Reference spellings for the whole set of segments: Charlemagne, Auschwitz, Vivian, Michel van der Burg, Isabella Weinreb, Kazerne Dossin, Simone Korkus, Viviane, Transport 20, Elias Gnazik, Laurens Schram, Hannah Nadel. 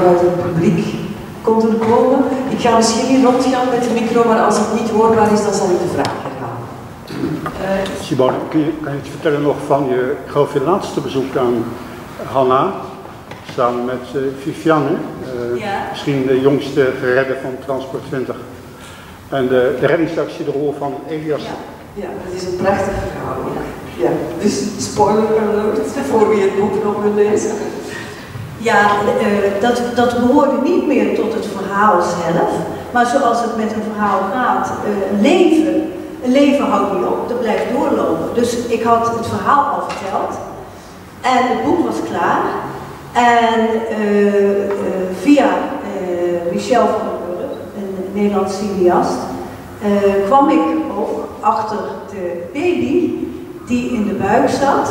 vanuit het publiek konden komen. Ik ga misschien niet rondgaan met de micro, maar als het niet hoorbaar is, dan zal ik de vraag herhalen. Simone, kan je het vertellen nog van je, ik geloof je laatste bezoek aan Hannah, samen met Viviane, misschien de jongste geredder van Transport 20. En de reddingsactie, de rol van Elias. Ja, dat is een prachtig verhaal. Ja, dus spoiler alert voor wie het boek nog wil lezen. Ja, dat behoorde niet meer tot het verhaal zelf, maar zoals het met een verhaal gaat, een leven houdt niet op, dat blijft doorlopen. Dus ik had het verhaal al verteld en het boek was klaar. En via Michel van der Burg, een Nederlands cineast, kwam ik ook achter de baby die in de buik zat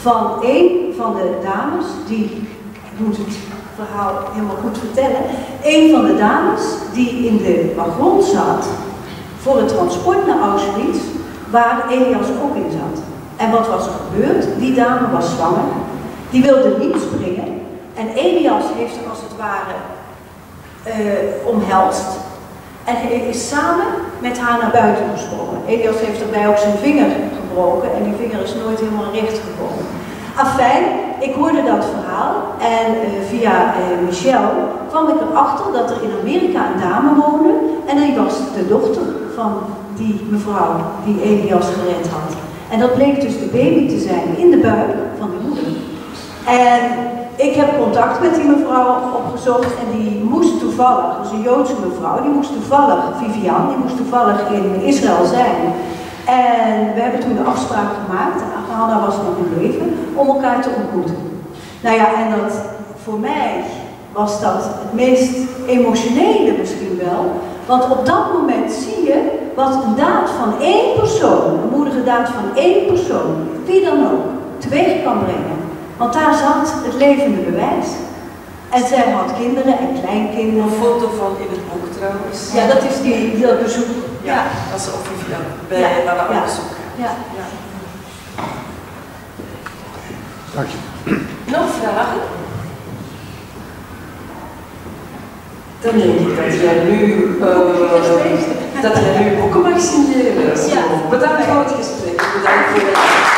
van een van de dames, die moet het verhaal helemaal goed vertellen, een van de dames die in de wagon zat voor het transport naar Auschwitz, waar Elias ook in zat. En wat was er gebeurd? Die dame was zwanger, die wilde niet springen en Elias heeft haar als het ware omhelst. En hij is samen met haar naar buiten gesprongen. Elias heeft daarbij ook zijn vinger gebroken en die vinger is nooit helemaal recht gekomen. Afijn, ik hoorde dat verhaal en via Michel kwam ik erachter dat er in Amerika een dame woonde en die was de dochter van die mevrouw die Elias gered had. En dat bleek dus de baby te zijn in de buik van de moeder. En ik heb contact met die mevrouw opgezocht en die moest toevallig, dat is een Joodse mevrouw, die moest toevallig, Vivian, die moest toevallig in Israël zijn. En we hebben toen de afspraak gemaakt, Hannah was nog in leven, om elkaar te ontmoeten. Nou ja, en dat voor mij was dat het meest emotionele misschien wel, want op dat moment zie je wat een daad van één persoon, een moedige daad van één persoon, wie dan ook, teweeg kan brengen. Want daar zat het levende bewijs. En zij had kinderen en kleinkinderen. Een foto van in het boek trouwens. Ja, dat is die dat bezoek. Ja, ja, dat is op bij Hannah op bezoek. Ja. Ja. Dank je. Nog vragen? Dan denk ik dat jij nu, boeken mag signeren. Ja. Bedankt voor het gesprek. Bedankt voor het...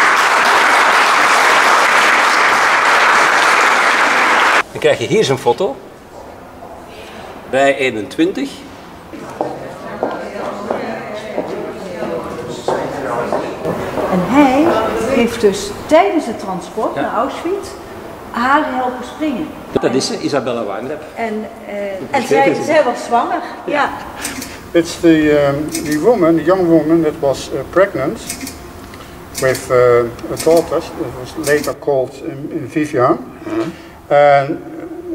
Dan krijg je hier zijn foto, bij 21. En hij heeft dus tijdens het transport naar Auschwitz haar helpen springen. Dat is Isabella Weinreb. En zij was zwanger. Ja. It's the woman, the young woman that was pregnant with a daughter. It was later called Vivian. And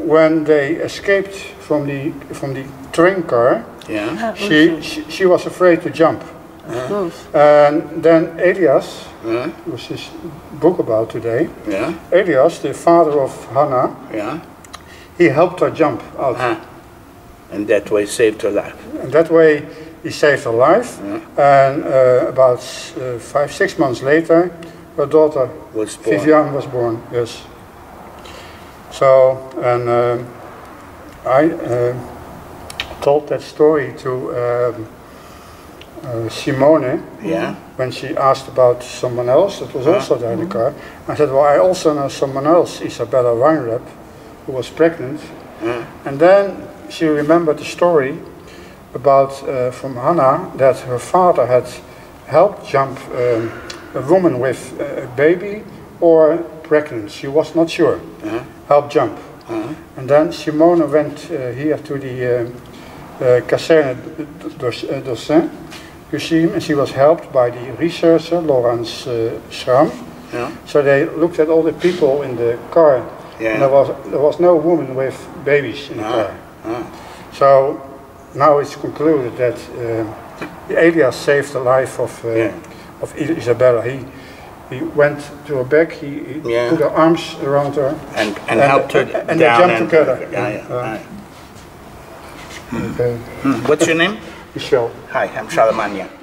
when they escaped from the train car, she was afraid to jump. And then Elias, which is his book about today, Elias, the father of Hannah, he helped her jump out. And that way saved her life. And that way he saved her life. And about 5-6 months later, her daughter Vivian was born. Yes. So, and I told that story to Simone when she asked about someone else that was also there in the car. I said, well, I also know someone else, Isabella Weinreb, who was pregnant. And then she remembered the story about from Hannah that her father had helped jump a woman with a baby or pregnant. She was not sure. Help jump. And then Simone went here to the Kazerne Dossin museum and she was helped by the researcher Laurens Schram. So they looked at all the people in the car and there was no woman with babies in the car. So now it's concluded that Elias saved the life of Isabella. He went to her back, he put her arms around her and helped her down. And they jumped together. Okay. What's your name? Michel. Hi, I'm Charlemagne.